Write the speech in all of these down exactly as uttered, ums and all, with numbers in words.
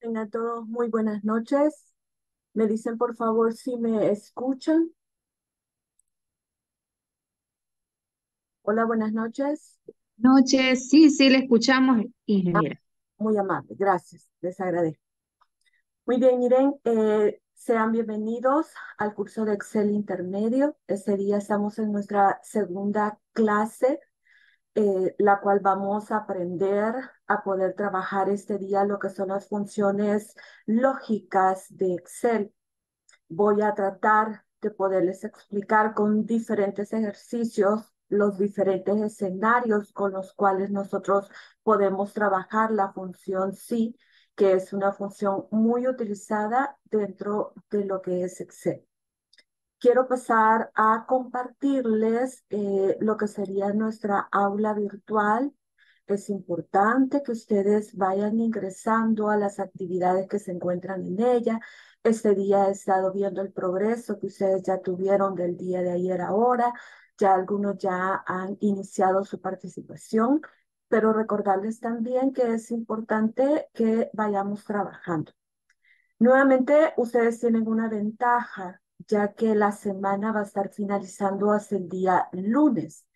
Tengan todos muy buenas noches. Me dicen por favor si me escuchan. Hola, buenas noches. Noches, sí, sí, le escuchamos, ingeniera. Ah, muy amable, gracias, les agradezco. Muy bien, Irene, eh, sean bienvenidos al curso de Excel Intermedio. Este día estamos en nuestra segunda clase, Eh, la cual vamos a aprender a poder trabajar este día lo que son las funciones lógicas de Excel. Voy a tratar de poderles explicar con diferentes ejercicios los diferentes escenarios con los cuales nosotros podemos trabajar la función S I, que es una función muy utilizada dentro de lo que es Excel. Quiero pasar a compartirles eh, lo que sería nuestra aula virtual. Es importante que ustedes vayan ingresando a las actividades que se encuentran en ella. Este día he estado viendo el progreso que ustedes ya tuvieron del día de ayer a ahora. Ya algunos ya han iniciado su participación, pero recordarles también que es importante que vayamos trabajando. Nuevamente, ustedes tienen una ventaja, ya que la semana va a estar finalizando hasta el día lunes.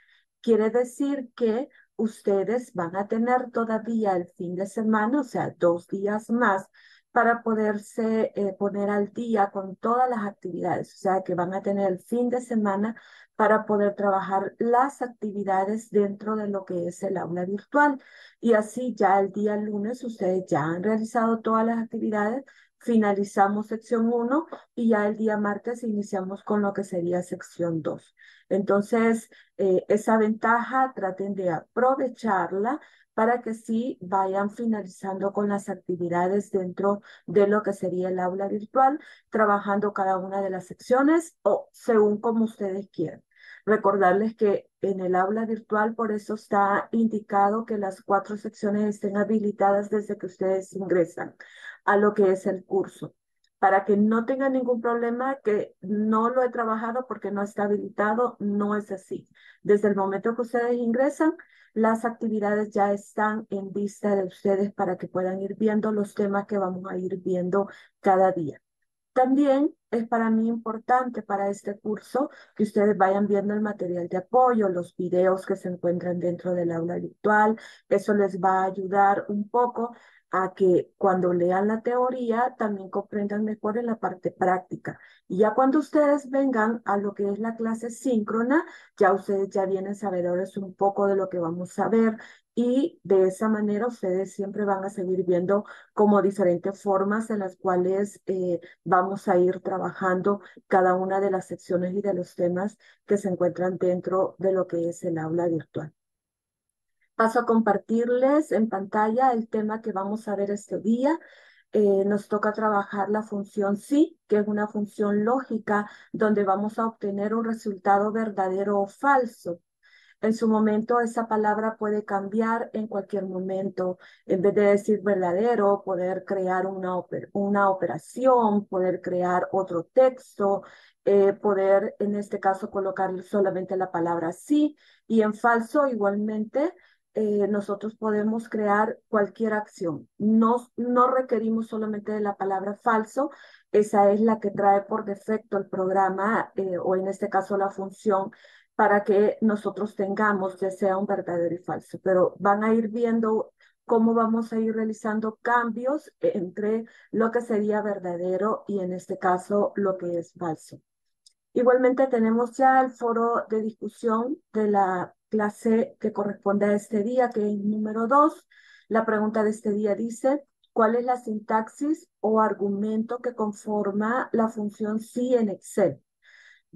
Quiere decir que ustedes van a tener todavía el fin de semana, o sea, dos días más, para poderse eh, poner al día con todas las actividades. O sea, que van a tener el fin de semana para poder trabajar las actividades dentro de lo que es el aula virtual. Y así ya el día lunes ustedes ya han realizado todas las actividades. Finalizamos sección uno y ya el día martes iniciamos con lo que sería sección dos. Entonces, eh, esa ventaja traten de aprovecharla para que sí vayan finalizando con las actividades dentro de lo que sería el aula virtual, trabajando cada una de las secciones o según como ustedes quieran. Recordarles que en el aula virtual, por eso está indicado que las cuatro secciones estén habilitadas desde que ustedes ingresan a lo que es el curso, para que no tengan ningún problema que no lo he trabajado porque no está habilitado. No es así. Desde el momento que ustedes ingresan, las actividades ya están en vista de ustedes para que puedan ir viendo los temas que vamos a ir viendo cada día. También es para mí importante para este curso que ustedes vayan viendo el material de apoyo, los videos que se encuentran dentro del aula virtual. Eso les va a ayudar un poco a que cuando lean la teoría también comprendan mejor en la parte práctica. Y ya cuando ustedes vengan a lo que es la clase síncrona, ya ustedes ya vienen sabedores un poco de lo que vamos a ver, y de esa manera ustedes siempre van a seguir viendo como diferentes formas en las cuales eh, vamos a ir trabajando cada una de las secciones y de los temas que se encuentran dentro de lo que es el aula virtual. Paso a compartirles en pantalla el tema que vamos a ver este día. Eh, nos toca trabajar la función S I, que es una función lógica donde vamos a obtener un resultado verdadero o falso. En su momento, esa palabra puede cambiar en cualquier momento. En vez de decir verdadero, poder crear una, oper- una operación, poder crear otro texto, eh, poder, en este caso, colocar solamente la palabra sí. Y en falso, igualmente, eh, nosotros podemos crear cualquier acción. No, no requerimos solamente de la palabra falso. Esa es la que trae por defecto el programa, eh, o en este caso la función, para que nosotros tengamos ya sea un verdadero y falso, pero van a ir viendo cómo vamos a ir realizando cambios entre lo que sería verdadero y en este caso lo que es falso. Igualmente tenemos ya el foro de discusión de la clase que corresponde a este día, que es número dos. La pregunta de este día dice: ¿cuál es la sintaxis o argumento que conforma la función S I en Excel?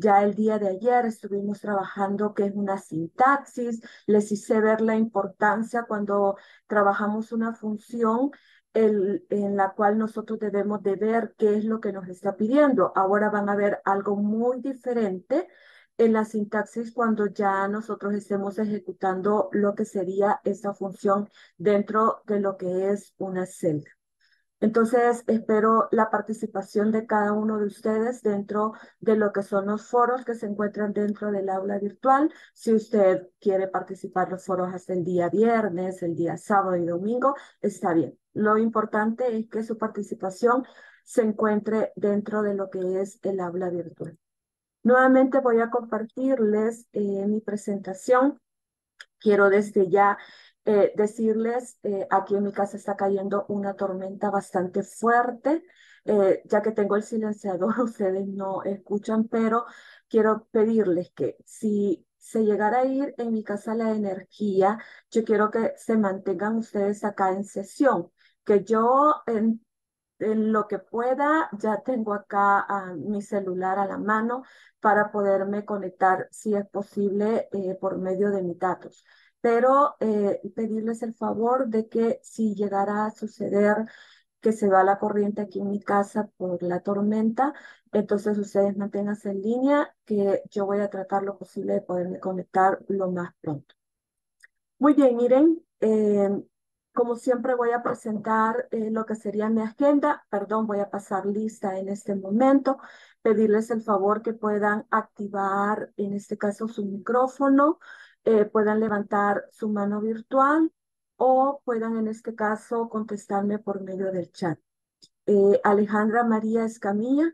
Ya el día de ayer estuvimos trabajando qué es una sintaxis, les hice ver la importancia cuando trabajamos una función el, en la cual nosotros debemos de ver qué es lo que nos está pidiendo. Ahora van a ver algo muy diferente en la sintaxis cuando ya nosotros estemos ejecutando lo que sería esta función dentro de lo que es una celda. Entonces, espero la participación de cada uno de ustedes dentro de lo que son los foros que se encuentran dentro del aula virtual. Si usted quiere participar los foros hasta el día viernes, el día sábado y domingo, está bien. Lo importante es que su participación se encuentre dentro de lo que es el aula virtual. Nuevamente voy a compartirles eh, mi presentación. Quiero desde ya Eh, decirles, eh, aquí en mi casa está cayendo una tormenta bastante fuerte, eh, ya que tengo el silenciador, ustedes no escuchan, pero quiero pedirles que si se llegara a ir en mi casa la energía, yo quiero que se mantengan ustedes acá en sesión, que yo en, en lo que pueda, ya tengo acá a, mi celular a la mano para poderme conectar, si es posible, eh, por medio de mis datos. Pero eh, pedirles el favor de que si llegara a suceder que se va la corriente aquí en mi casa por la tormenta, entonces ustedes manténganse en línea, que yo voy a tratar lo posible de poderme conectar lo más pronto. Muy bien, miren, eh, como siempre voy a presentar eh, lo que sería mi agenda, perdón, voy a pasar lista en este momento, pedirles el favor que puedan activar en este caso su micrófono, Eh, puedan levantar su mano virtual o puedan en este caso contestarme por medio del chat. Eh, Alejandra María Escamilla.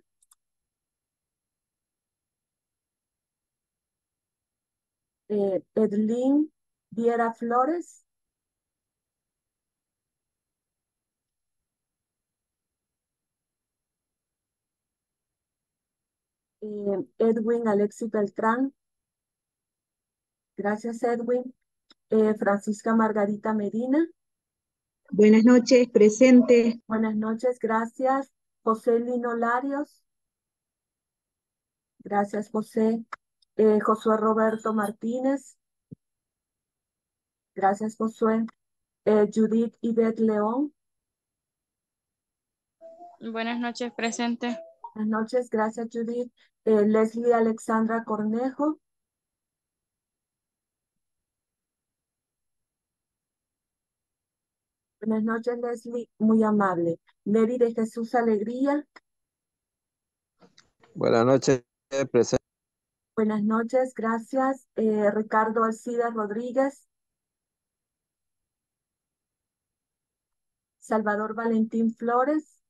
Eh, Edlin Viera Flores. Eh, Edwin Alexis Beltrán. Gracias, Edwin. Eh, Francisca Margarita Medina. Buenas noches, presente. Buenas noches, gracias. José Lino Larios. Gracias, José. Eh, Josué Roberto Martínez. Gracias, Josué. Eh, Judith Ivette León. Buenas noches, presente. Buenas noches, gracias, Judith. Eh, Leslie Alexandra Cornejo. Buenas noches, Leslie, muy amable. Mary de Jesús Alegría. Buenas noches, presente. Buenas noches, gracias. Eh, Ricardo Alcida Rodríguez. Salvador Valentín Flores.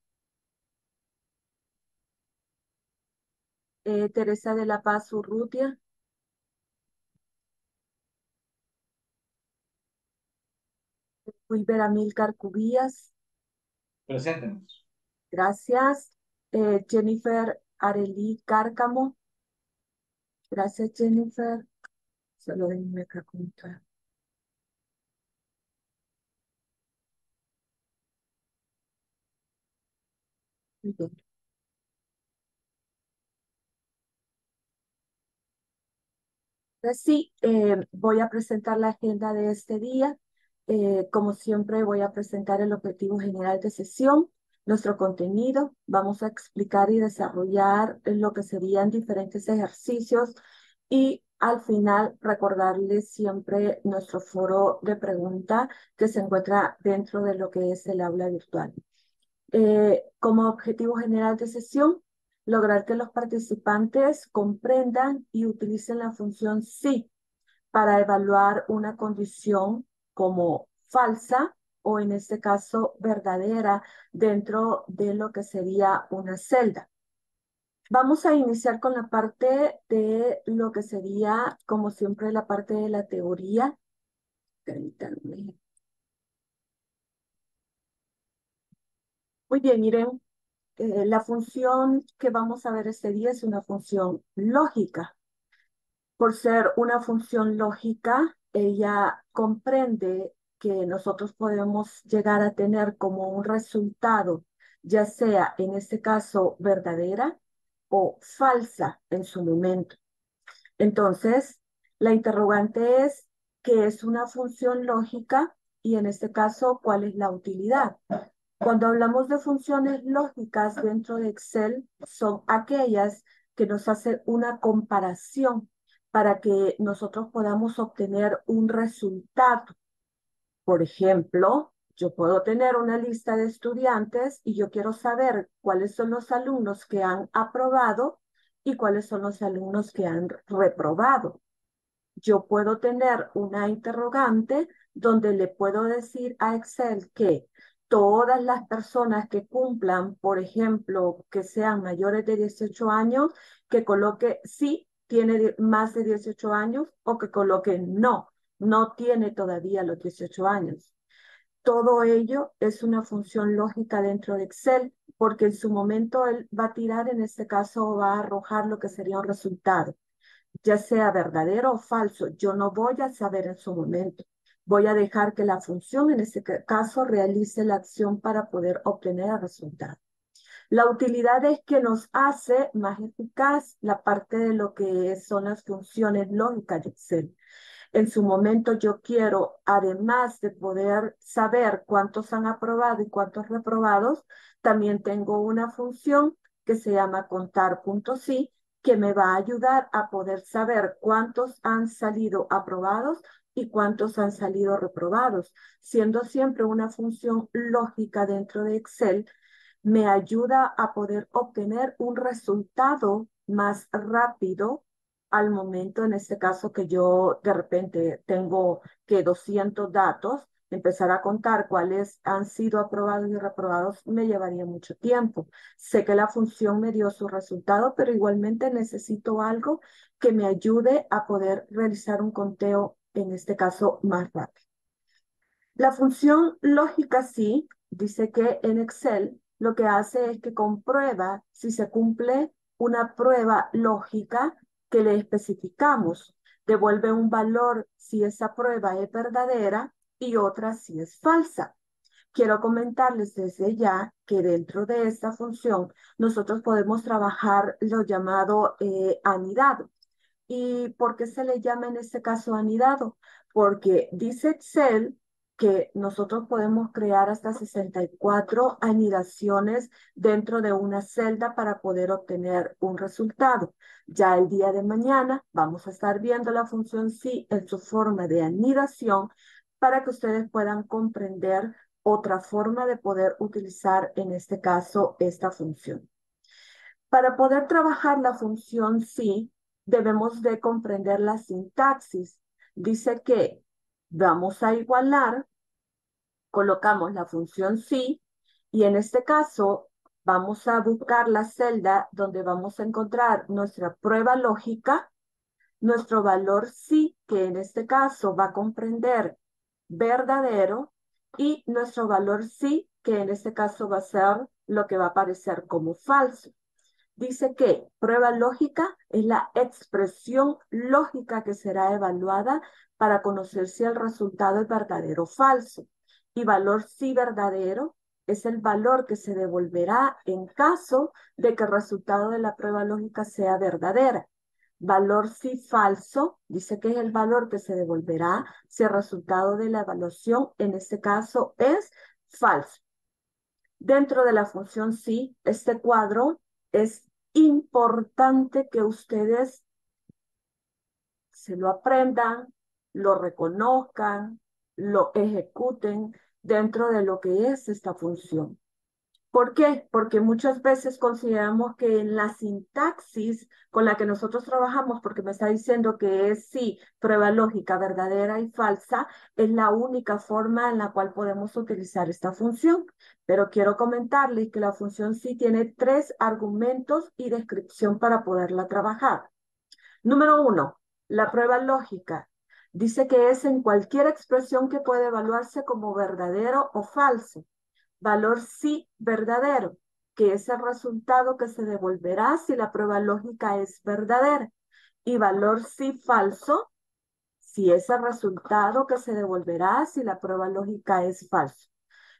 Eh, Teresa de la Paz Urrutia. Wilber Amílcar Cubías. Presente. Gracias. Eh, Jennifer Arely Cárcamo. Gracias, Jennifer. Solo déjenme acá contar. Muy bien. Ahora sí, eh, voy a presentar la agenda de este día. Eh, como siempre voy a presentar el objetivo general de sesión, nuestro contenido, vamos a explicar y desarrollar lo que serían diferentes ejercicios y al final recordarles siempre nuestro foro de pregunta que se encuentra dentro de lo que es el aula virtual. Eh, como objetivo general de sesión, lograr que los participantes comprendan y utilicen la función sí para evaluar una condición como falsa o en este caso verdadera dentro de lo que sería una celda. Vamos a iniciar con la parte de lo que sería, como siempre, la parte de la teoría. Permítanme. Muy bien, miren, eh, la función que vamos a ver este día es una función lógica. Por ser una función lógica, ella comprende que nosotros podemos llegar a tener como un resultado, ya sea en este caso verdadera o falsa en su momento. Entonces, la interrogante es, ¿qué es una función lógica? Y en este caso, ¿cuál es la utilidad? Cuando hablamos de funciones lógicas dentro de Excel, son aquellas que nos hacen una comparación para que nosotros podamos obtener un resultado. Por ejemplo, Yo puedo tener una lista de estudiantes y yo quiero saber cuáles son los alumnos que han aprobado y cuáles son los alumnos que han reprobado. Yo puedo tener una interrogante donde le puedo decir a Excel que todas las personas que cumplan, por ejemplo, que sean mayores de dieciocho años, que coloque sí tiene más de dieciocho años o que coloque no, no tiene todavía los dieciocho años. Todo ello es una función lógica dentro de Excel, porque en su momento él va a tirar, en este caso va a arrojar lo que sería un resultado, ya sea verdadero o falso. Yo no voy a saber en su momento. Voy a dejar que la función, en este caso, realice la acción para poder obtener el resultado. La utilidad es que nos hace más eficaz la parte de lo que son las funciones lógicas de Excel. En su momento yo quiero, además de poder saber cuántos han aprobado y cuántos reprobados, también tengo una función que se llama Contar.Si, que me va a ayudar a poder saber cuántos han salido aprobados y cuántos han salido reprobados. Siendo siempre una función lógica dentro de Excel, me ayuda a poder obtener un resultado más rápido al momento, en este caso, que yo de repente tengo que doscientos datos, empezar a contar cuáles han sido aprobados y reprobados me llevaría mucho tiempo. Sé que la función me dio su resultado, pero igualmente necesito algo que me ayude a poder realizar un conteo, en este caso, más rápido. La función lógica sí, dice que en Excel lo que hace es que comprueba si se cumple una prueba lógica que le especificamos, devuelve un valor si esa prueba es verdadera y otra si es falsa. Quiero comentarles desde ya que dentro de esta función nosotros podemos trabajar lo llamado eh, anidado. ¿Y por qué se le llama en este caso anidado? Porque dice Excel que nosotros podemos crear hasta sesenta y cuatro anidaciones dentro de una celda para poder obtener un resultado. Ya el día de mañana vamos a estar viendo la función sí en su forma de anidación para que ustedes puedan comprender otra forma de poder utilizar, en este caso, esta función. Para poder trabajar la función sí, debemos de comprender la sintaxis. Dice que vamos a igualar, colocamos la función sí, y en este caso vamos a buscar la celda donde vamos a encontrar nuestra prueba lógica, nuestro valor sí, que en este caso va a comprender verdadero, y nuestro valor sí, que en este caso va a ser lo que va a aparecer como falso. Dice que prueba lógica es la expresión lógica que será evaluada para conocer si el resultado es verdadero o falso. Y valor sí verdadero es el valor que se devolverá en caso de que el resultado de la prueba lógica sea verdadera. Valor sí falso dice que es el valor que se devolverá si el resultado de la evaluación en este caso es falso. Dentro de la función sí, este cuadro es importante que ustedes se lo aprendan, lo reconozcan, lo ejecuten dentro de lo que es esta función. ¿Por qué? Porque muchas veces consideramos que en la sintaxis con la que nosotros trabajamos, porque me está diciendo que es sí, prueba lógica, verdadera y falsa, es la única forma en la cual podemos utilizar esta función. Pero quiero comentarles que la función sí tiene tres argumentos y descripción para poderla trabajar. Número uno, la prueba lógica. Dice que es en cualquier expresión que puede evaluarse como verdadero o falso. Valor sí verdadero, que es el resultado que se devolverá si la prueba lógica es verdadera. Y valor sí falso, si es el resultado que se devolverá si la prueba lógica es falso.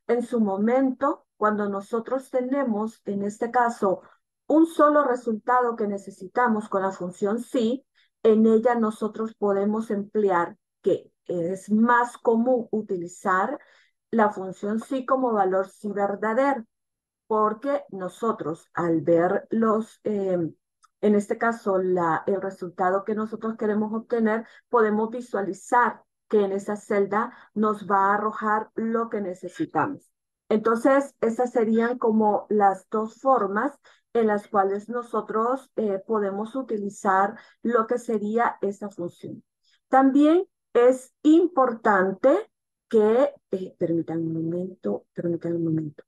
En su momento, cuando nosotros tenemos, en este caso, un solo resultado que necesitamos con la función sí, en ella nosotros podemos emplear, que es más común utilizar la función sí como valor sí verdadero, porque nosotros al ver los, eh, en este caso, la, el resultado que nosotros queremos obtener, podemos visualizar que en esa celda nos va a arrojar lo que necesitamos. Entonces, esas serían como las dos formas en las cuales nosotros eh, podemos utilizar lo que sería esa función. También es importante que, eh, permitan un momento, permitan un momento.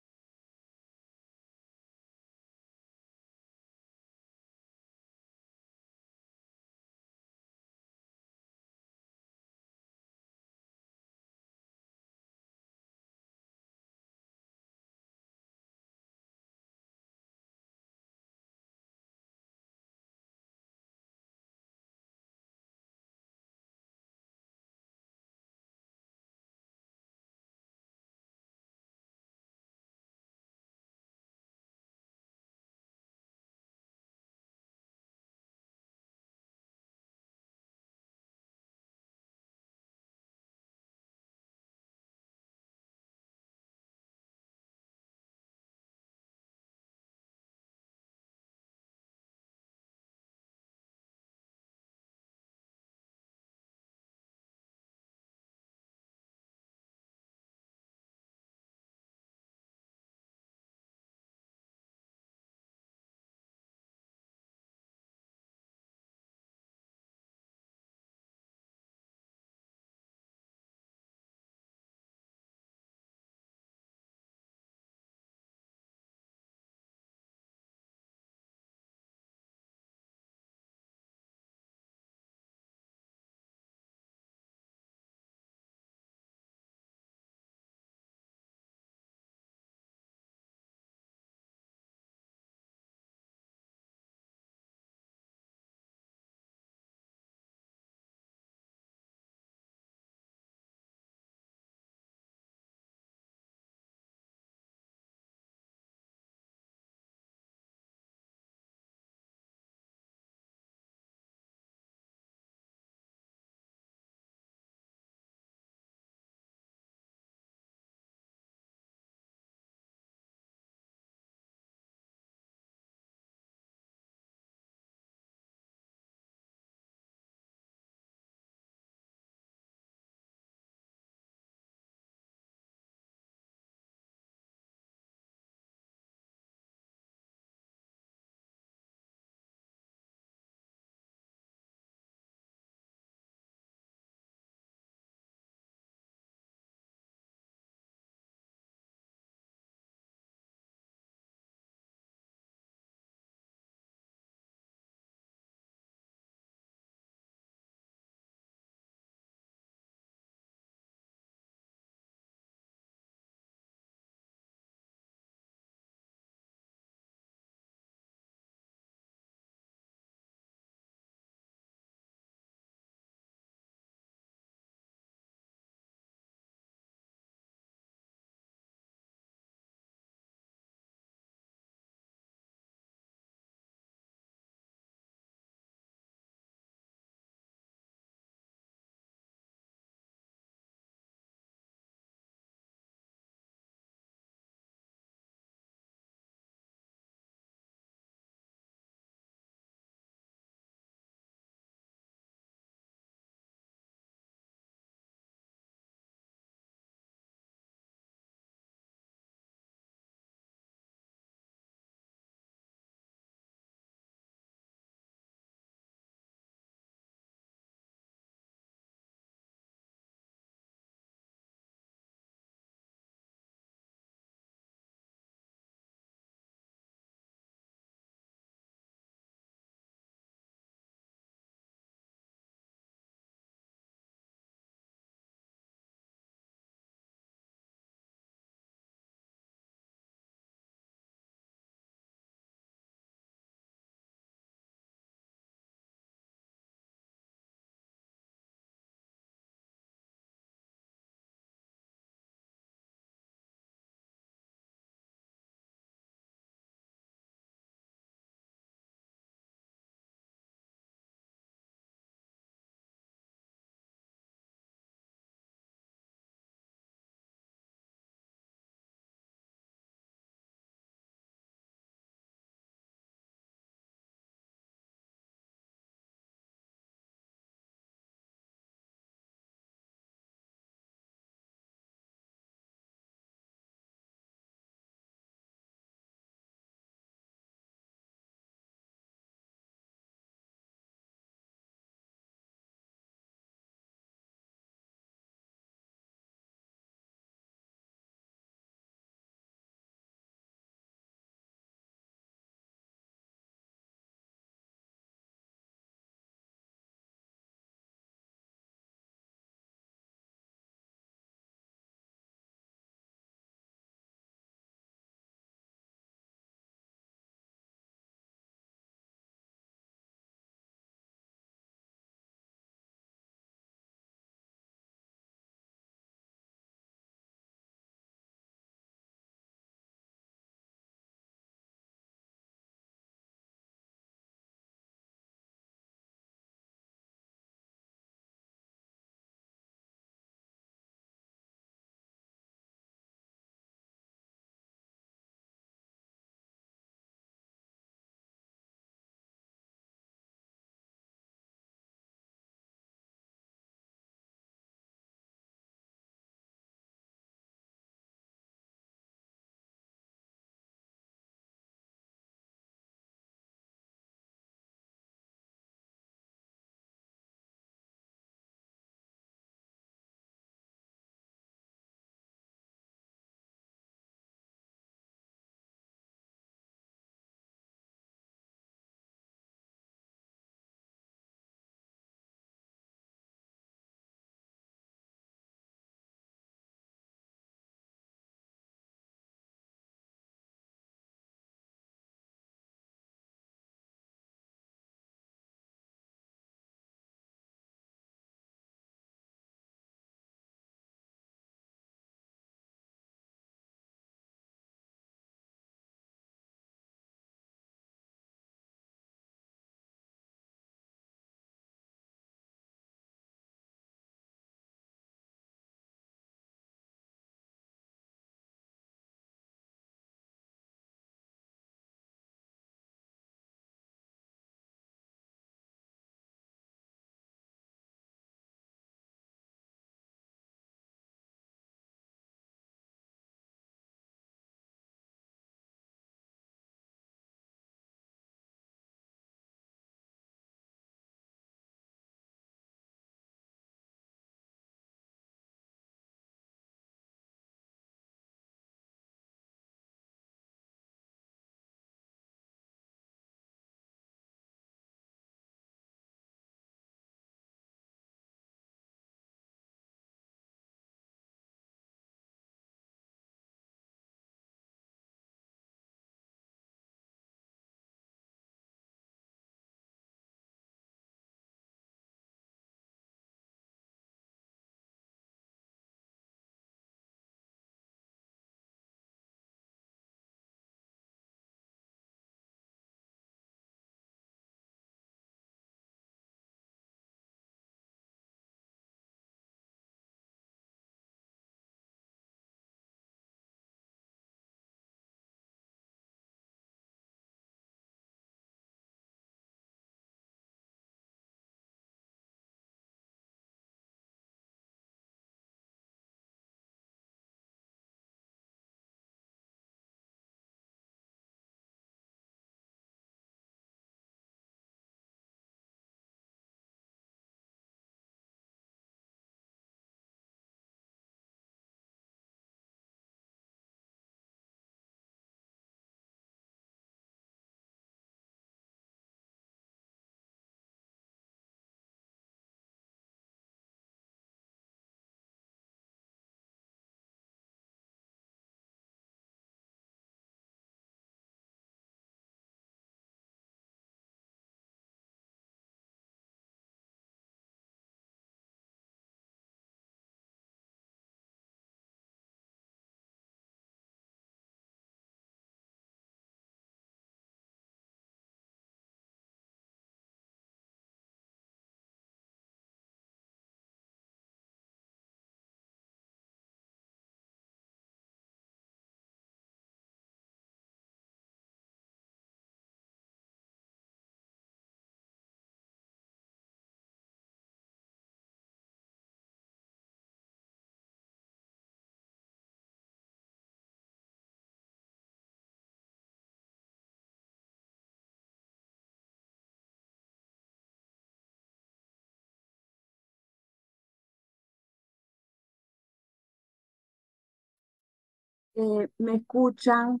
eh, me escuchan.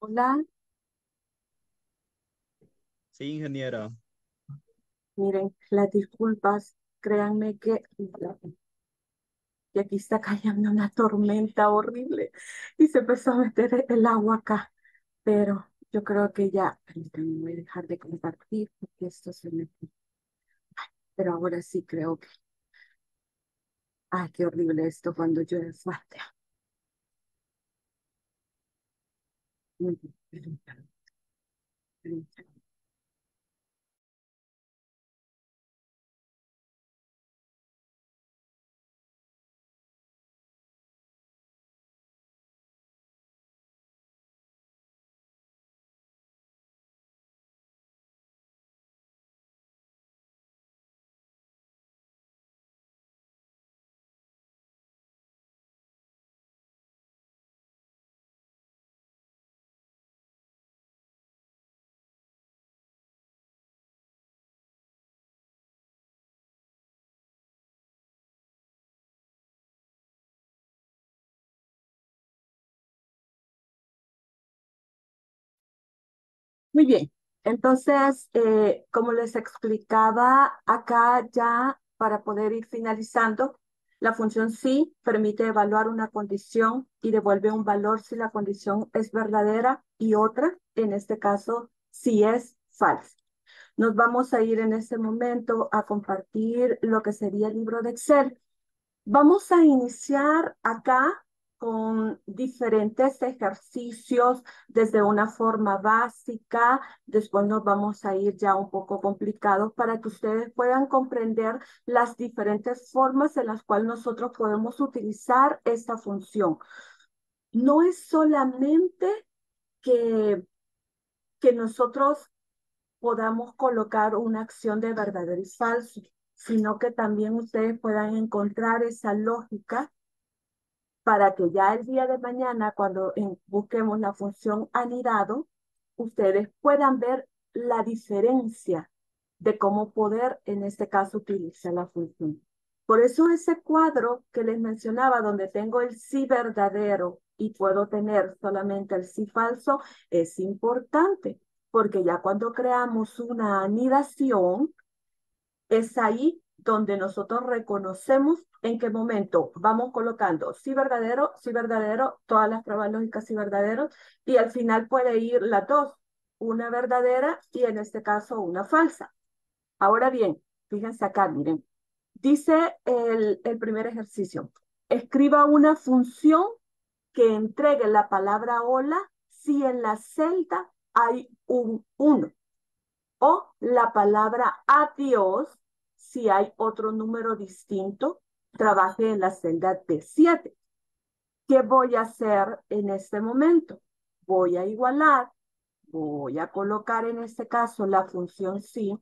Hola, Sí, ingeniero. miren, las disculpas, créanme que, que aquí está cayendo una tormenta horrible y se empezó a meter el agua acá, pero yo creo que ya, permítanme, voy a dejar de compartir porque esto se me... Pero ahora sí creo que, ay, qué horrible esto cuando llueve fuerte. Muy bien, entonces, eh, como les explicaba, acá ya para poder ir finalizando, la función sí permite evaluar una condición y devuelve un valor si la condición es verdadera y otra, en este caso, si es falsa. Nos vamos a ir en este momento a compartir lo que sería el libro de Excel. Vamos a iniciar acá con diferentes ejercicios desde una forma básica. Después nos vamos a ir ya un poco complicados para que ustedes puedan comprender las diferentes formas en las cuales nosotros podemos utilizar esta función. No es solamente que, que nosotros podamos colocar una acción de verdadero y falso, sino que también ustedes puedan encontrar esa lógica para que ya el día de mañana, cuando en, busquemos la función anidado, ustedes puedan ver la diferencia de cómo poder, en este caso, utilizar la función. Por eso ese cuadro que les mencionaba, donde tengo el sí verdadero y puedo tener solamente el sí falso, es importante, porque ya cuando creamos una anidación, es ahí donde nosotros reconocemos en qué momento vamos colocando sí verdadero, sí verdadero, todas las pruebas lógicas sí verdaderos, y al final puede ir las dos, una verdadera y en este caso una falsa. Ahora bien, fíjense acá, miren, dice el, el primer ejercicio, escriba una función que entregue la palabra hola si en la celda hay un uno, o la palabra adiós si hay otro número distinto, trabaje en la celda de siete. ¿Qué voy a hacer en este momento? Voy a igualar, voy a colocar en este caso la función sí,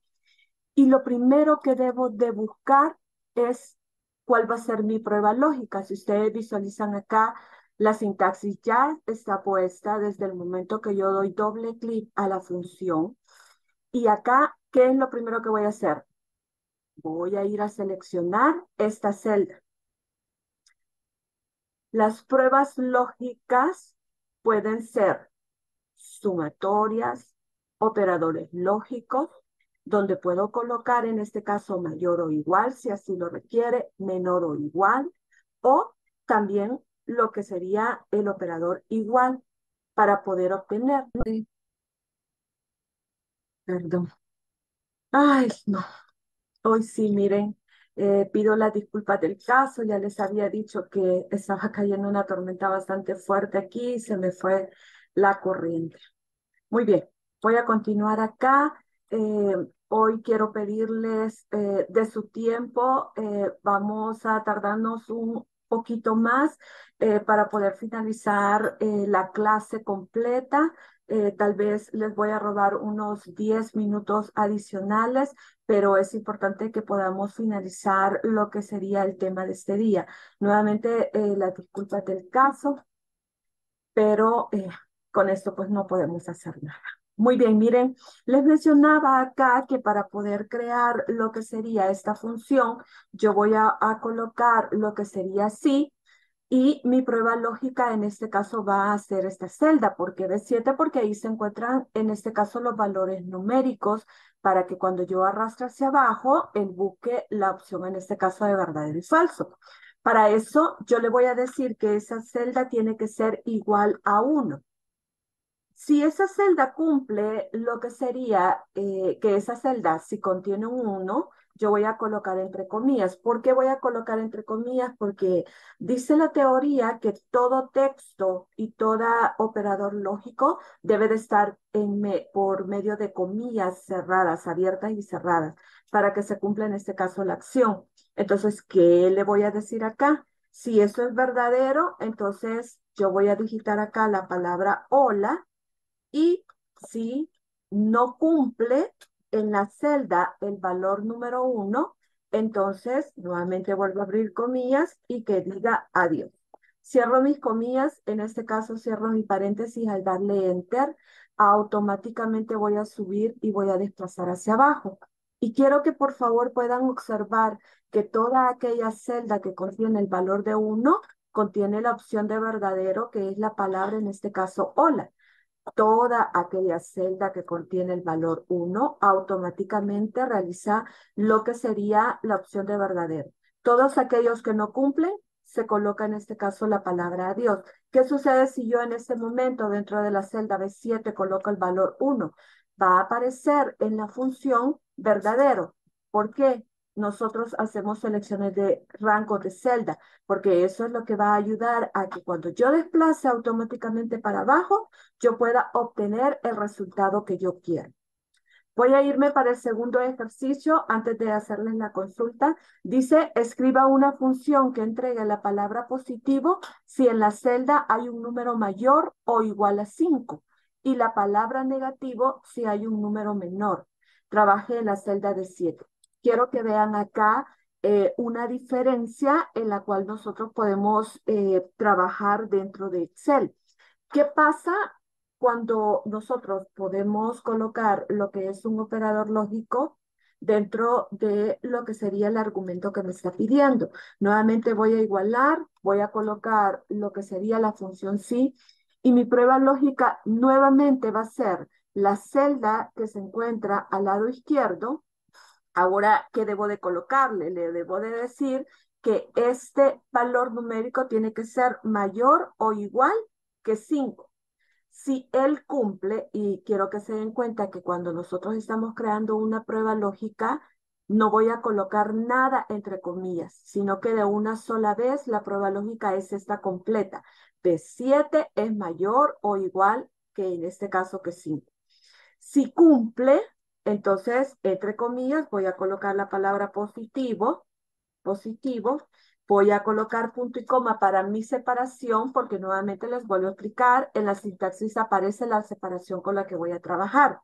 y lo primero que debo de buscar es cuál va a ser mi prueba lógica. Si ustedes visualizan acá, la sintaxis ya está puesta desde el momento que yo doy doble clic a la función. Y acá, ¿qué es lo primero que voy a hacer? Voy a ir a seleccionar esta celda. Las pruebas lógicas pueden ser sumatorias, operadores lógicos, donde puedo colocar en este caso mayor o igual, si así lo requiere, menor o igual, o también lo que sería el operador igual para poder obtener. Perdón. Ay, no. Hoy sí, miren, eh, pido las disculpas del caso, ya les había dicho que estaba cayendo una tormenta bastante fuerte aquí y se me fue la corriente. Muy bien, voy a continuar acá. Eh, hoy quiero pedirles eh, de su tiempo, eh, vamos a tardarnos un poquito más eh, para poder finalizar eh, la clase completa. Eh, tal vez les voy a robar unos diez minutos adicionales, pero es importante que podamos finalizar lo que sería el tema de este día. Nuevamente, eh, las disculpas del caso, pero eh, con esto pues no podemos hacer nada. Muy bien, miren, les mencionaba acá que para poder crear lo que sería esta función, yo voy a, a colocar lo que sería sí, Y mi prueba lógica en este caso va a ser esta celda. ¿Por qué B siete? Porque ahí se encuentran en este caso los valores numéricos para que cuando yo arrastre hacia abajo, él busque la opción en este caso de verdadero y falso. Para eso yo le voy a decir que esa celda tiene que ser igual a uno. Si esa celda cumple lo que sería eh, que esa celda, si contiene un uno, yo voy a colocar entre comillas. ¿Por qué voy a colocar entre comillas? Porque dice la teoría que todo texto y todo operador lógico debe de estar en me, por medio de comillas cerradas, abiertas y cerradas, para que se cumpla en este caso la acción. Entonces, ¿qué le voy a decir acá? Si eso es verdadero, entonces yo voy a digitar acá la palabra hola, y si no cumple en la celda el valor número uno, entonces nuevamente vuelvo a abrir comillas y que diga adiós. Cierro mis comillas, en este caso cierro mi paréntesis, al darle enter, automáticamente voy a subir y voy a desplazar hacia abajo. Y quiero que por favor puedan observar que toda aquella celda que contiene el valor de uno, contiene la opción de verdadero, que es la palabra en este caso hola. Toda aquella celda que contiene el valor uno automáticamente realiza lo que sería la opción de verdadero. Todos aquellos que no cumplen, se coloca en este caso la palabra adiós. ¿Qué sucede si yo en este momento dentro de la celda B siete coloco el valor uno? Va a aparecer en la función verdadero. ¿Por qué? Nosotros hacemos selecciones de rango de celda, porque eso es lo que va a ayudar a que cuando yo desplace automáticamente para abajo, yo pueda obtener el resultado que yo quiero. Voy a irme para el segundo ejercicio antes de hacerles la consulta. Dice, escriba una función que entregue la palabra positivo si en la celda hay un número mayor o igual a cinco, y la palabra negativo si hay un número menor. Trabajé en la celda de siete. Quiero que vean acá eh, una diferencia en la cual nosotros podemos eh, trabajar dentro de Excel. ¿Qué pasa cuando nosotros podemos colocar lo que es un operador lógico dentro de lo que sería el argumento que me está pidiendo? Nuevamente voy a igualar, voy a colocar lo que sería la función sí, y mi prueba lógica nuevamente va a ser la celda que se encuentra al lado izquierdo. Ahora, ¿qué debo de colocarle? Le debo de decir que este valor numérico tiene que ser mayor o igual que cinco. Si él cumple, y quiero que se den cuenta que cuando nosotros estamos creando una prueba lógica, no voy a colocar nada entre comillas, sino que de una sola vez la prueba lógica es esta completa. B siete es mayor o igual que en este caso que cinco. Si cumple, entonces, entre comillas, voy a colocar la palabra positivo, positivo, voy a colocar punto y coma para mi separación, porque nuevamente les vuelvo a explicar, en la sintaxis aparece la separación con la que voy a trabajar.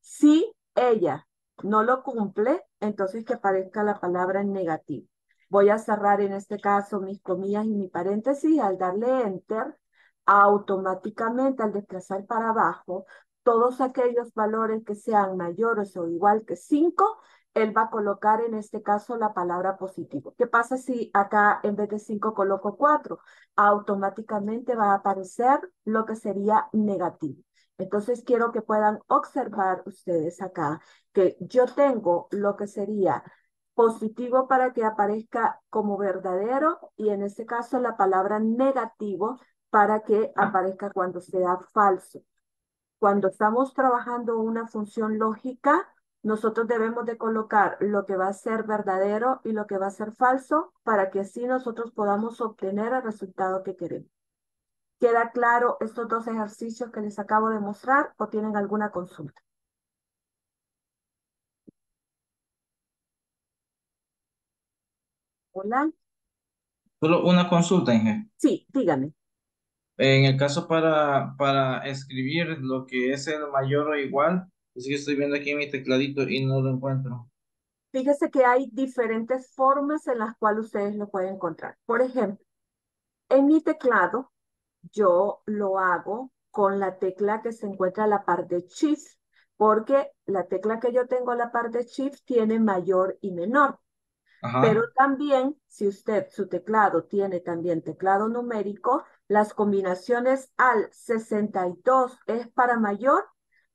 Si ella no lo cumple, entonces que aparezca la palabra negativo. Voy a cerrar en este caso mis comillas y mi paréntesis, al darle enter, automáticamente al desplazar para abajo, todos aquellos valores que sean mayores o igual que cinco, él va a colocar en este caso la palabra positivo. ¿Qué pasa si acá en vez de cinco coloco cuatro? Automáticamente va a aparecer lo que sería negativo. Entonces quiero que puedan observar ustedes acá que yo tengo lo que sería positivo para que aparezca como verdadero y en este caso la palabra negativo para que aparezca cuando sea falso. Cuando estamos trabajando una función lógica, nosotros debemos de colocar lo que va a ser verdadero y lo que va a ser falso para que así nosotros podamos obtener el resultado que queremos. ¿Queda claro estos dos ejercicios que les acabo de mostrar o tienen alguna consulta? Hola. Solo una consulta, Inge. Sí, dígame. En el caso para, para escribir lo que es el mayor o igual, así que estoy viendo aquí en mi tecladito y no lo encuentro. Fíjese que hay diferentes formas en las cuales ustedes lo pueden encontrar. Por ejemplo, en mi teclado yo lo hago con la tecla que se encuentra a la par de Shift, porque la tecla que yo tengo a la par de Shift tiene mayor y menor. Ajá. Pero también, si usted, su teclado tiene también teclado numérico, las combinaciones alt sesenta y dos es para mayor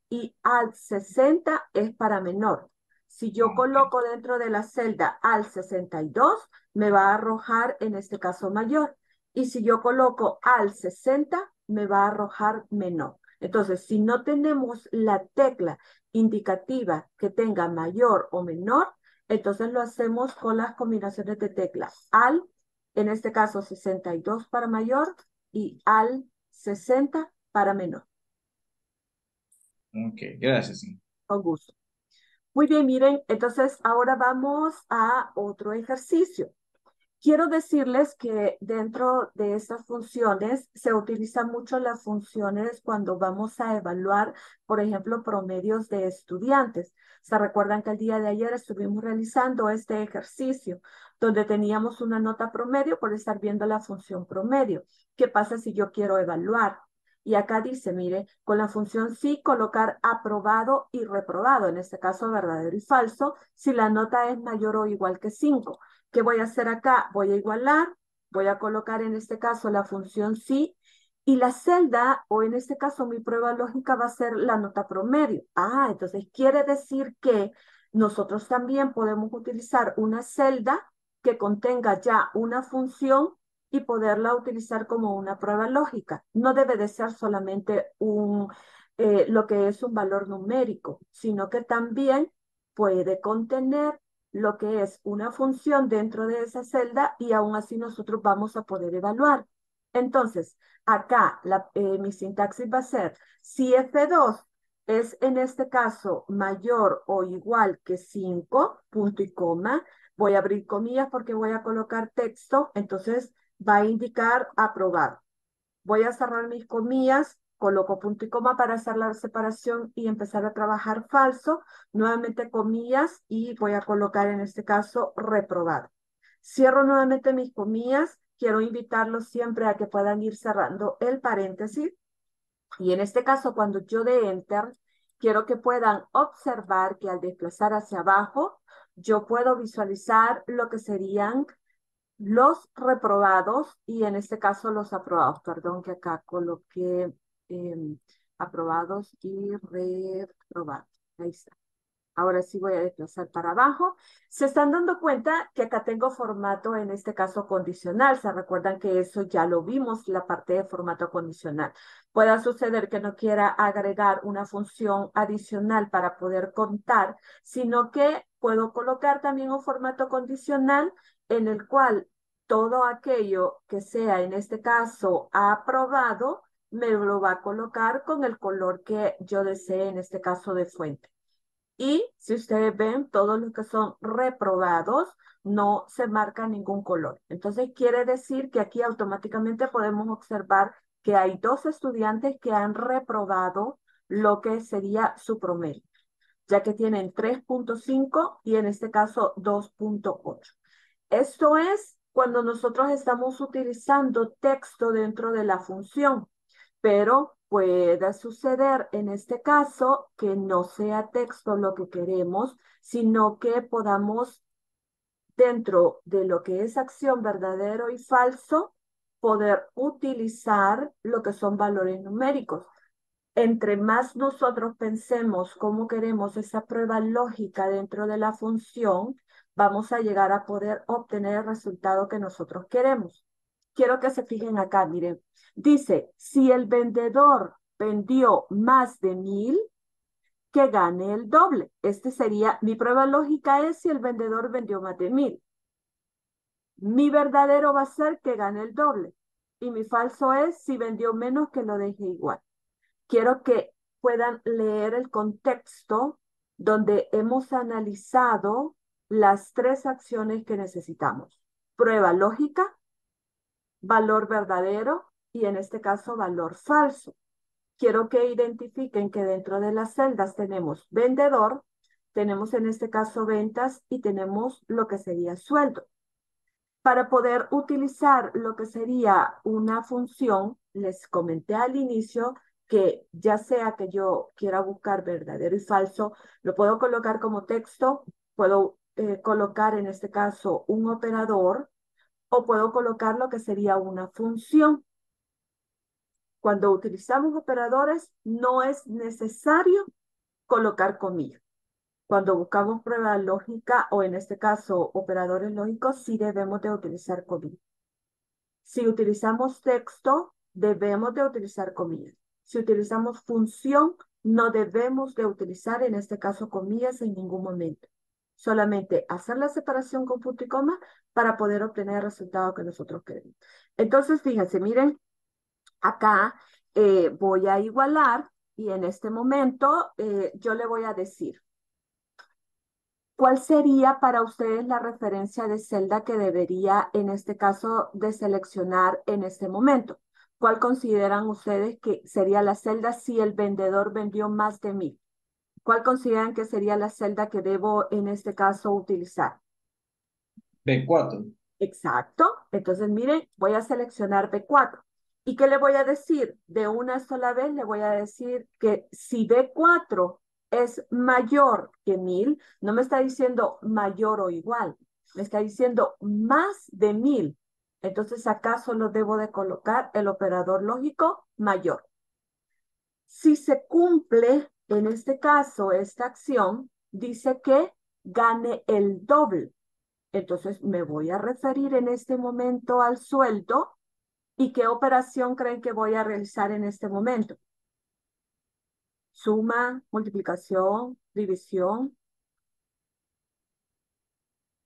y alt sesenta es para menor. Si yo coloco dentro de la celda alt sesenta y dos, me va a arrojar en este caso mayor. Y si yo coloco alt sesenta, me va a arrojar menor. Entonces, si no tenemos la tecla indicativa que tenga mayor o menor, entonces lo hacemos con las combinaciones de teclas. Alt, en este caso sesenta y dos para mayor y alt sesenta para menor. Ok, gracias. Con gusto. Muy bien, miren, entonces ahora vamos a otro ejercicio. Quiero decirles que dentro de estas funciones se utilizan mucho las funciones cuando vamos a evaluar, por ejemplo, promedios de estudiantes. Se recuerdan que el día de ayer estuvimos realizando este ejercicio donde teníamos una nota promedio por estar viendo la función promedio. ¿Qué pasa si yo quiero evaluar? Y acá dice, mire, con la función sí, colocar aprobado y reprobado, en este caso verdadero y falso, si la nota es mayor o igual que cinco. ¿Qué voy a hacer acá? Voy a igualar, voy a colocar en este caso la función sí, y la celda, o en este caso mi prueba lógica va a ser la nota promedio. Ah, entonces quiere decir que nosotros también podemos utilizar una celda que contenga ya una función y poderla utilizar como una prueba lógica. No debe de ser solamente un, eh, lo que es un valor numérico, sino que también puede contener lo que es una función dentro de esa celda y aún así nosotros vamos a poder evaluar. Entonces, acá la, eh, mi sintaxis va a ser, si F dos es en este caso mayor o igual que cinco, punto y coma, voy a abrir comillas porque voy a colocar texto, entonces va a indicar aprobado. Voy a cerrar mis comillas, coloco punto y coma para hacer la separación y empezar a trabajar falso. Nuevamente comillas y voy a colocar en este caso reprobado. Cierro nuevamente mis comillas. Quiero invitarlos siempre a que puedan ir cerrando el paréntesis. Y en este caso, cuando yo dé Enter, quiero que puedan observar que al desplazar hacia abajo, yo puedo visualizar lo que serían los reprobados y en este caso los aprobados. Perdón que acá coloqué eh, aprobados y reprobados. Ahí está. Ahora sí voy a desplazar para abajo. Se están dando cuenta que acá tengo formato, en este caso condicional. Se recuerdan que eso ya lo vimos, la parte de formato condicional. Pueda suceder que no quiera agregar una función adicional para poder contar, sino que puedo colocar también un formato condicional en el cual todo aquello que sea, en este caso, aprobado, me lo va a colocar con el color que yo desee, en este caso, de fuente. Y si ustedes ven, todos los que son reprobados, no se marca ningún color. Entonces, quiere decir que aquí automáticamente podemos observar que hay dos estudiantes que han reprobado lo que sería su promedio, ya que tienen tres punto cinco y en este caso dos punto ocho. Esto es cuando nosotros estamos utilizando texto dentro de la función, pero puede suceder en este caso que no sea texto lo que queremos, sino que podamos, dentro de lo que es acción verdadero y falso, poder utilizar lo que son valores numéricos. Entre más nosotros pensemos cómo queremos esa prueba lógica dentro de la función, vamos a llegar a poder obtener el resultado que nosotros queremos. Quiero que se fijen acá, miren. Dice, si el vendedor vendió más de mil, que gane el doble. Este sería, mi prueba lógica es si el vendedor vendió más de mil. Mi verdadero va a ser que gane el doble. Y mi falso es si vendió menos, que lo deje igual. Quiero que puedan leer el contexto donde hemos analizado las tres acciones que necesitamos. Prueba lógica, valor verdadero y en este caso valor falso. Quiero que identifiquen que dentro de las celdas tenemos vendedor, tenemos en este caso ventas y tenemos lo que sería sueldo. Para poder utilizar lo que sería una función, les comenté al inicio que ya sea que yo quiera buscar verdadero y falso, lo puedo colocar como texto, puedo eh, colocar en este caso un operador o puedo colocar lo que sería una función. Cuando utilizamos operadores no es necesario colocar comillas. Cuando buscamos prueba lógica o en este caso operadores lógicos sí debemos de utilizar comillas. Si utilizamos texto debemos de utilizar comillas. Si utilizamos función no debemos de utilizar en este caso comillas en ningún momento. Solamente hacer la separación con punto y coma para poder obtener el resultado que nosotros queremos. Entonces, fíjense, miren, acá eh, voy a igualar y en este momento eh, yo le voy a decir cuál sería para ustedes la referencia de celda que debería en este caso de seleccionar en este momento. ¿Cuál consideran ustedes que sería la celda si el vendedor vendió más de mil? ¿Cuál consideran que sería la celda que debo en este caso utilizar? B cuatro. Exacto. Entonces, miren, voy a seleccionar B cuatro. ¿Y qué le voy a decir? De una sola vez le voy a decir que si B cuatro es mayor que mil, no me está diciendo mayor o igual, me está diciendo más de mil. Entonces, acá solo debo de colocar el operador lógico mayor. Si se cumple, en este caso, esta acción, dice que gane el doble. Entonces, me voy a referir en este momento al sueldo. ¿Y qué operación creen que voy a realizar en este momento? Suma, multiplicación, división.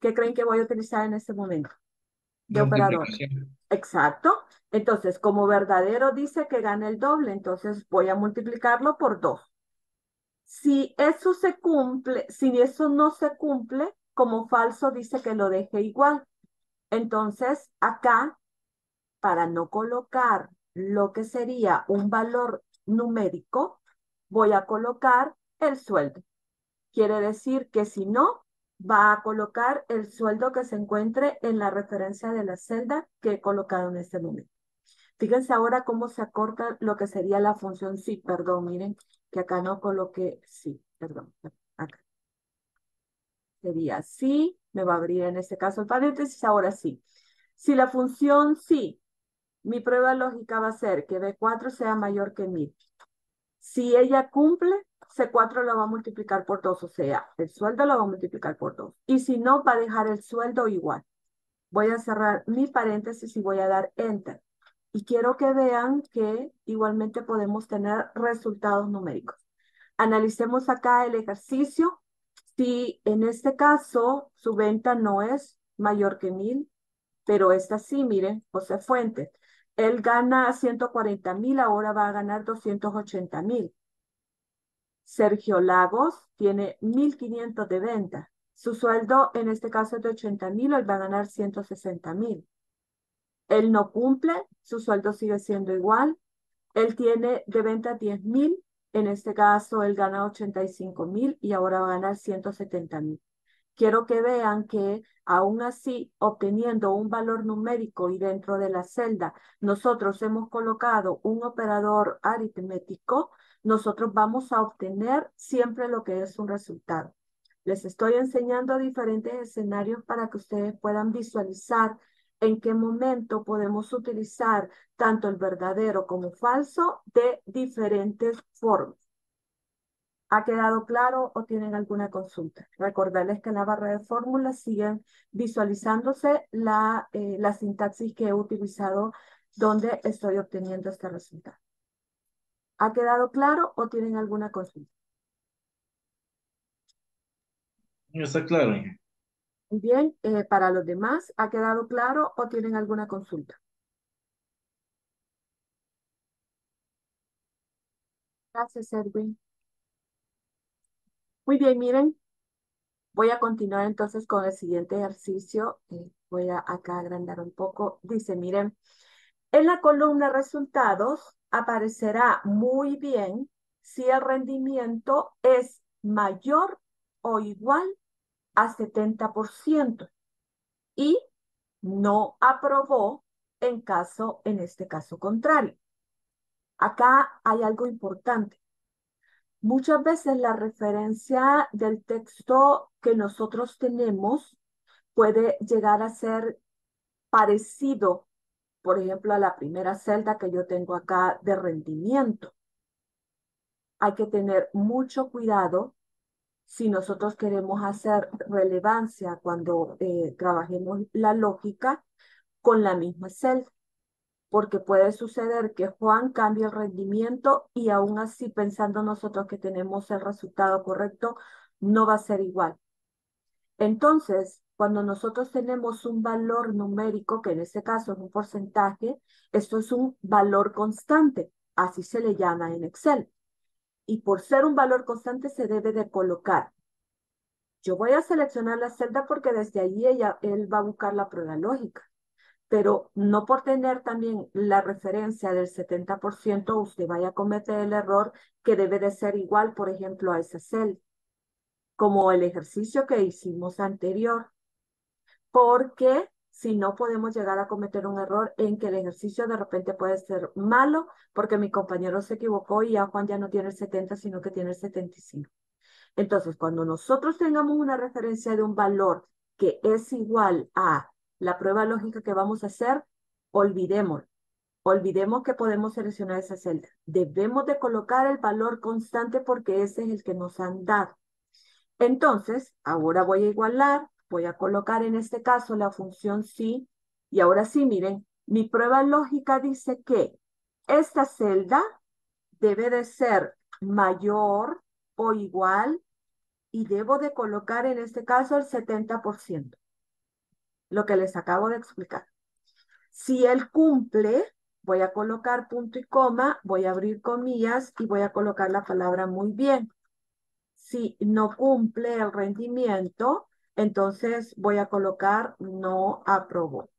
¿Qué creen que voy a utilizar en este momento? De operador. Exacto. Entonces, como verdadero dice que gana el doble, entonces voy a multiplicarlo por dos. Si eso se cumple, si eso no se cumple, como falso dice que lo deje igual. Entonces, acá, para no colocar lo que sería un valor numérico, voy a colocar el sueldo. Quiere decir que si no, va a colocar el sueldo que se encuentre en la referencia de la celda que he colocado en este momento. Fíjense ahora cómo se acorta lo que sería la función sí, perdón, miren, que acá no coloqué sí, perdón, acá. Sería sí, me va a abrir en este caso el paréntesis, ahora sí. Si la función sí, mi prueba lógica va a ser que B cuatro sea mayor que mil. Si ella cumple, C cuatro lo va a multiplicar por dos, o sea, el sueldo lo va a multiplicar por dos. Y si no, va a dejar el sueldo igual. Voy a cerrar mi paréntesis y voy a dar Enter. Y quiero que vean que igualmente podemos tener resultados numéricos. Analicemos acá el ejercicio. Si en este caso su venta no es mayor que mil, pero esta sí, miren, José Fuentes. Él gana ciento cuarenta mil, ahora va a ganar doscientos ochenta mil. Sergio Lagos tiene mil quinientos de venta. Su sueldo en este caso es de ochenta mil, él va a ganar ciento sesenta mil. Él no cumple, su sueldo sigue siendo igual. Él tiene de venta diez mil, en este caso él gana ochenta y cinco mil y ahora va a ganar ciento setenta mil. Quiero que vean que aún así, obteniendo un valor numérico y dentro de la celda, nosotros hemos colocado un operador aritmético, nosotros vamos a obtener siempre lo que es un resultado. Les estoy enseñando diferentes escenarios para que ustedes puedan visualizar en qué momento podemos utilizar tanto el verdadero como falso de diferentes formas. ¿Ha quedado claro o tienen alguna consulta? Recordarles que en la barra de fórmulas siguen visualizándose la, eh, la sintaxis que he utilizado donde estoy obteniendo este resultado. ¿Ha quedado claro o tienen alguna consulta? Está claro. Bien, eh, para los demás, ¿ha quedado claro o tienen alguna consulta? Gracias, Edwin. Muy bien, miren, voy a continuar entonces con el siguiente ejercicio. Voy a acá agrandar un poco. Dice, miren, en la columna resultados aparecerá muy bien si el rendimiento es mayor o igual a setenta por ciento y no aprobó en caso, en este caso contrario. Acá hay algo importante. Muchas veces la referencia del texto que nosotros tenemos puede llegar a ser parecido, por ejemplo, a la primera celda que yo tengo acá de rendimiento. Hay que tener mucho cuidado si nosotros queremos hacer relevancia cuando eh, trabajemos la lógica con la misma celda. Porque puede suceder que Juan cambie el rendimiento y aún así, pensando nosotros que tenemos el resultado correcto, no va a ser igual. Entonces, cuando nosotros tenemos un valor numérico, que en este caso es un porcentaje, esto es un valor constante, así se le llama en Excel. Y por ser un valor constante se debe de colocar. Yo voy a seleccionar la celda porque desde ahí ella, él va a buscar la prueba lógica. Pero no por tener también la referencia del setenta por ciento usted vaya a cometer el error que debe de ser igual, por ejemplo, a esa celda, como el ejercicio que hicimos anterior, porque si no podemos llegar a cometer un error en que el ejercicio de repente puede ser malo porque mi compañero se equivocó y ya Juan ya no tiene el setenta, sino que tiene el setenta y cinco. Entonces, cuando nosotros tengamos una referencia de un valor que es igual a la prueba lógica que vamos a hacer, olvidemos, olvidemos que podemos seleccionar esa celda. Debemos de colocar el valor constante porque ese es el que nos han dado. Entonces, ahora voy a igualar, voy a colocar en este caso la función sí, y ahora sí, miren, mi prueba lógica dice que esta celda debe de ser mayor o igual, y debo de colocar en este caso el setenta por ciento. Lo que les acabo de explicar. Si él cumple, voy a colocar punto y coma, voy a abrir comillas y voy a colocar la palabra muy bien. Si no cumple el rendimiento, entonces voy a colocar no aprobó.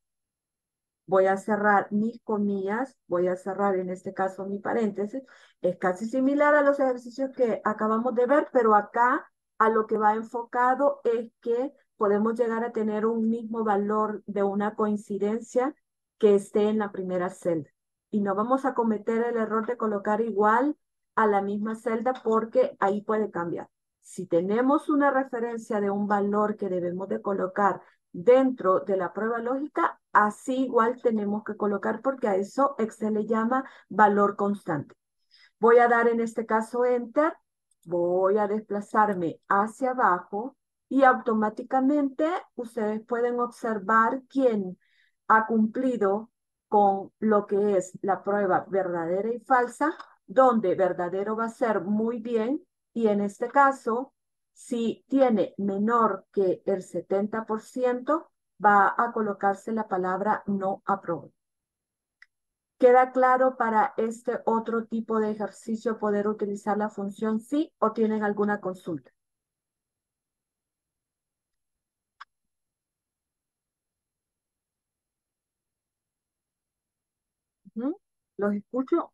Voy a cerrar mis comillas, voy a cerrar en este caso mi paréntesis. Es casi similar a los ejercicios que acabamos de ver, pero acá a lo que va enfocado es que podemos llegar a tener un mismo valor de una coincidencia que esté en la primera celda. Y no vamos a cometer el error de colocar igual a la misma celda porque ahí puede cambiar. Si tenemos una referencia de un valor que debemos de colocar dentro de la prueba lógica, así igual tenemos que colocar porque a eso Excel le llama valor constante. Voy a dar en este caso Enter, voy a desplazarme hacia abajo, y automáticamente ustedes pueden observar quién ha cumplido con lo que es la prueba verdadera y falsa, donde verdadero va a ser muy bien, y en este caso, si tiene menor que el setenta por ciento, va a colocarse la palabra no aprobó. ¿Queda claro para este otro tipo de ejercicio poder utilizar la función sí o tienen alguna consulta? ¿Los escucho?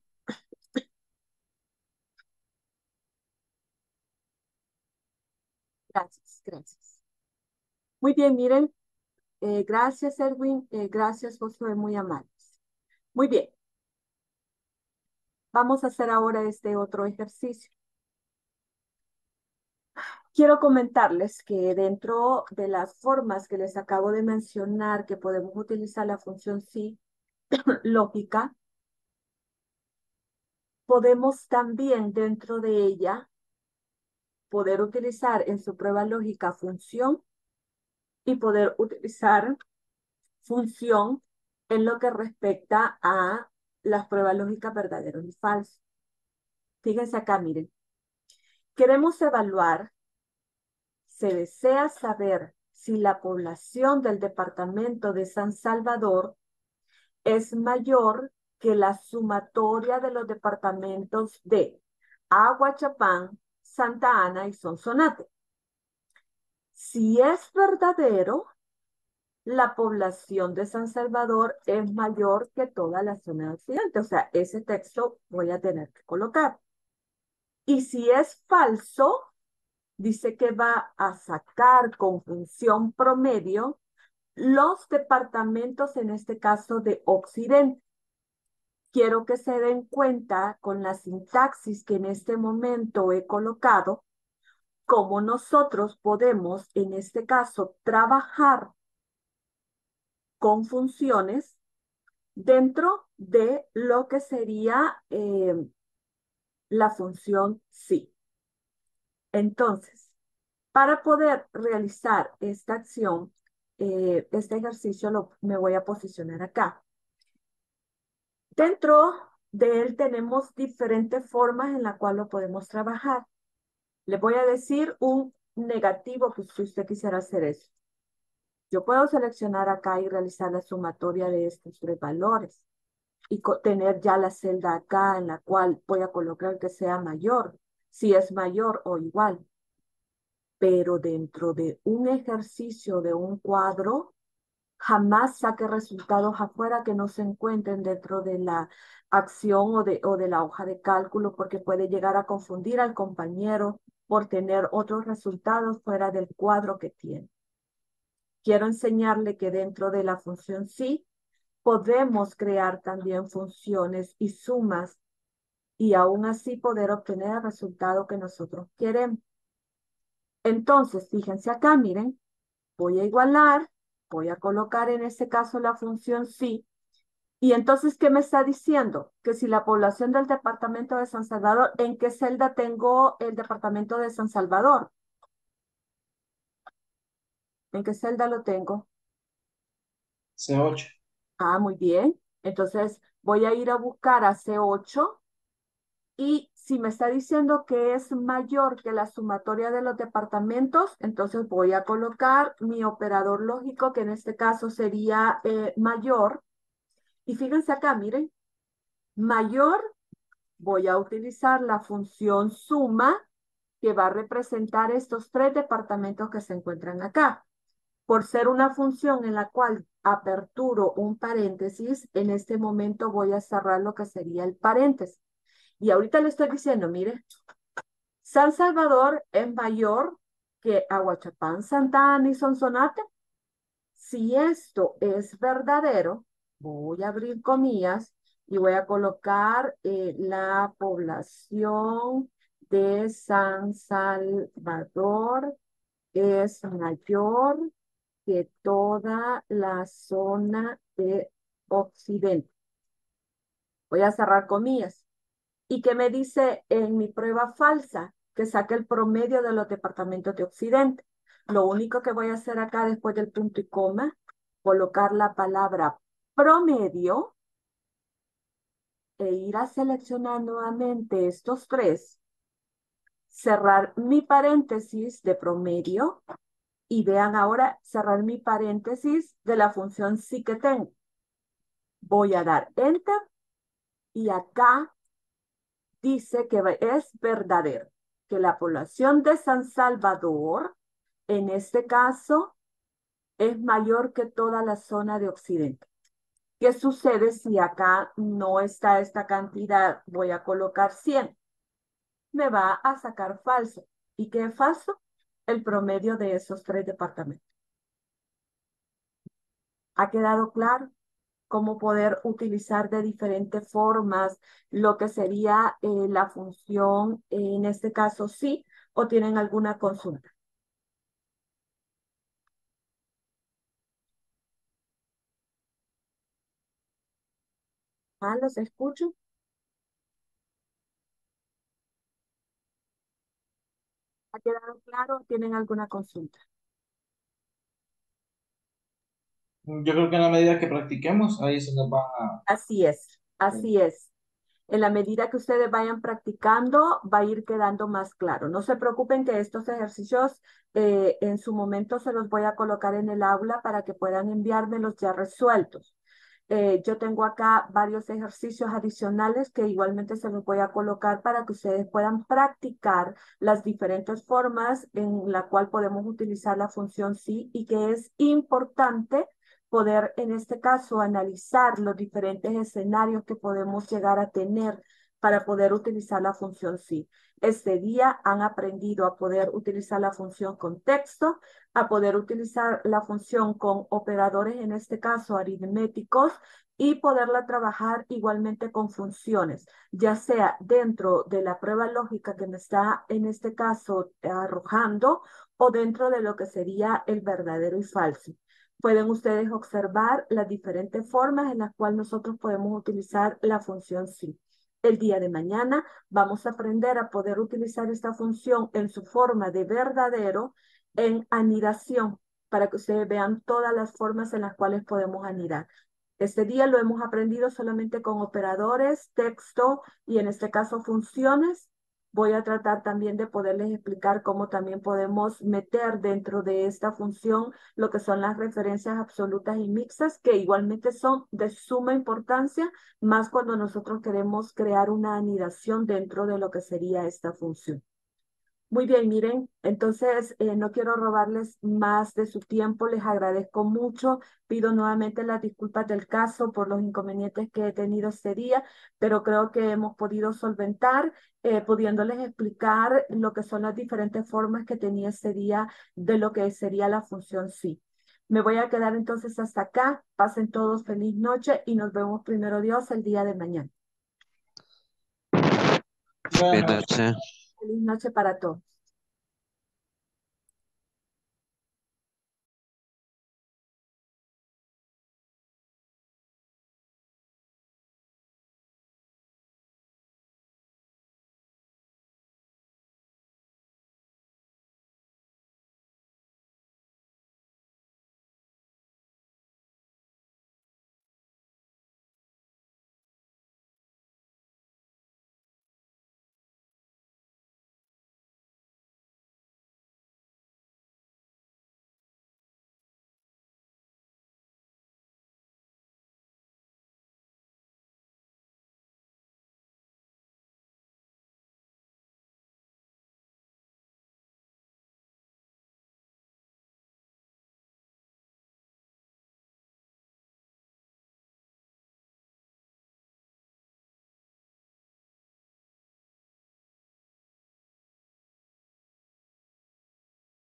Gracias, gracias. Muy bien, miren. Eh, gracias, Erwin. Eh, gracias, Josué, muy amables. Muy bien. Vamos a hacer ahora este otro ejercicio. Quiero comentarles que dentro de las formas que les acabo de mencionar que podemos utilizar la función sí lógica, podemos también dentro de ella poder utilizar en su prueba lógica función y poder utilizar función en lo que respecta a las pruebas lógicas verdaderas y falsas. Fíjense acá, miren. Queremos evaluar, se desea saber si la población del departamento de San Salvador es mayor que la sumatoria de los departamentos de Aguachapán, Santa Ana y Sonsonate. Si es verdadero, la población de San Salvador es mayor que toda la zona de occidente. O sea, ese texto voy a tener que colocar. Y si es falso, dice que va a sacar con función promedio los departamentos, en este caso de Occidente. quiero que se den cuenta con la sintaxis que en este momento he colocado, cómo nosotros podemos, en este caso, trabajar con funciones dentro de lo que sería eh, la función sí. Entonces, para poder realizar esta acción, eh, este ejercicio lo, me voy a posicionar acá. Dentro de él tenemos diferentes formas en las cuales lo podemos trabajar. Les voy a decir un negativo, pues, si usted quisiera hacer eso. Yo puedo seleccionar acá y realizar la sumatoria de estos tres valores y tener ya la celda acá en la cual voy a colocar que sea mayor, si es mayor o igual. Pero dentro de un ejercicio de un cuadro, jamás saque resultados afuera que no se encuentren dentro de la acción o de, o de la hoja de cálculo, porque puede llegar a confundir al compañero por tener otros resultados fuera del cuadro que tiene. Quiero enseñarle que dentro de la función sí podemos crear también funciones y sumas y aún así poder obtener el resultado que nosotros queremos. Entonces, fíjense acá, miren, voy a igualar, voy a colocar en este caso la función sí. Y entonces, ¿qué me está diciendo? Que si la población del departamento de San Salvador, ¿en qué celda tengo el departamento de San Salvador? ¿En qué celda lo tengo? C ocho. Ah, muy bien. Entonces voy a ir a buscar a C ocho. Y si me está diciendo que es mayor que la sumatoria de los departamentos, entonces voy a colocar mi operador lógico, que en este caso sería eh, mayor. Y fíjense acá, miren. Mayor, voy a utilizar la función suma, que va a representar estos tres departamentos que se encuentran acá. Por ser una función en la cual aperturo un paréntesis, en este momento voy a cerrar lo que sería el paréntesis. Y ahorita le estoy diciendo, mire, San Salvador es mayor que Aguachapán, Santa Ana y Sonsonate. Si esto es verdadero, voy a abrir comillas y voy a colocar eh, la población de San Salvador es mayor que toda la zona de Occidente. Voy a cerrar comillas. ¿Y qué me dice en mi prueba falsa? Que saque el promedio de los departamentos de Occidente. Lo único que voy a hacer acá después del punto y coma, colocar la palabra promedio e ir a seleccionar nuevamente estos tres, cerrar mi paréntesis de promedio y vean ahora cerrar mi paréntesis de la función sí que tengo. Voy a dar Enter y acá dice que es verdadero, que la población de San Salvador en este caso es mayor que toda la zona de Occidente. ¿Qué sucede si acá no está esta cantidad? Voy a colocar cien. Me va a sacar falso. ¿Y qué es falso? El promedio de esos tres departamentos. ¿Ha quedado claro cómo poder utilizar de diferentes formas lo que sería eh, la función, eh, en este caso sí, o tienen alguna consulta? ¿Ah, los escucho? ¿Ha quedado claro o tienen alguna consulta? Yo creo que en la medida que practiquemos, ahí se nos va a... Así es, así es. En la medida que ustedes vayan practicando, va a ir quedando más claro. No se preocupen que estos ejercicios eh, en su momento se los voy a colocar en el aula para que puedan enviármelos ya resueltos. Eh, yo tengo acá varios ejercicios adicionales que igualmente se los voy a colocar para que ustedes puedan practicar las diferentes formas en la cual podemos utilizar la función sí y que es importante poder en este caso analizar los diferentes escenarios que podemos llegar a tener para poder utilizar la función sí. Este día han aprendido a poder utilizar la función con texto, a poder utilizar la función con operadores, en este caso aritméticos, y poderla trabajar igualmente con funciones, ya sea dentro de la prueba lógica que me está en este caso arrojando o dentro de lo que sería el verdadero y falso. Pueden ustedes observar las diferentes formas en las cuales nosotros podemos utilizar la función sí. El día de mañana vamos a aprender a poder utilizar esta función en su forma de verdadero en anidación, para que ustedes vean todas las formas en las cuales podemos anidar. Este día lo hemos aprendido solamente con operadores, texto y en este caso funciones. Voy a tratar también de poderles explicar cómo también podemos meter dentro de esta función lo que son las referencias absolutas y mixtas, que igualmente son de suma importancia, más cuando nosotros queremos crear una anidación dentro de lo que sería esta función. Muy bien, miren, entonces eh, no quiero robarles más de su tiempo, les agradezco mucho, pido nuevamente las disculpas del caso por los inconvenientes que he tenido este día, pero creo que hemos podido solventar, eh, pudiéndoles explicar lo que son las diferentes formas que tenía este día de lo que sería la función sí. Me voy a quedar entonces hasta acá, pasen todos feliz noche y nos vemos primero Dios el día de mañana. Buenas noches. Feliz noche para todos.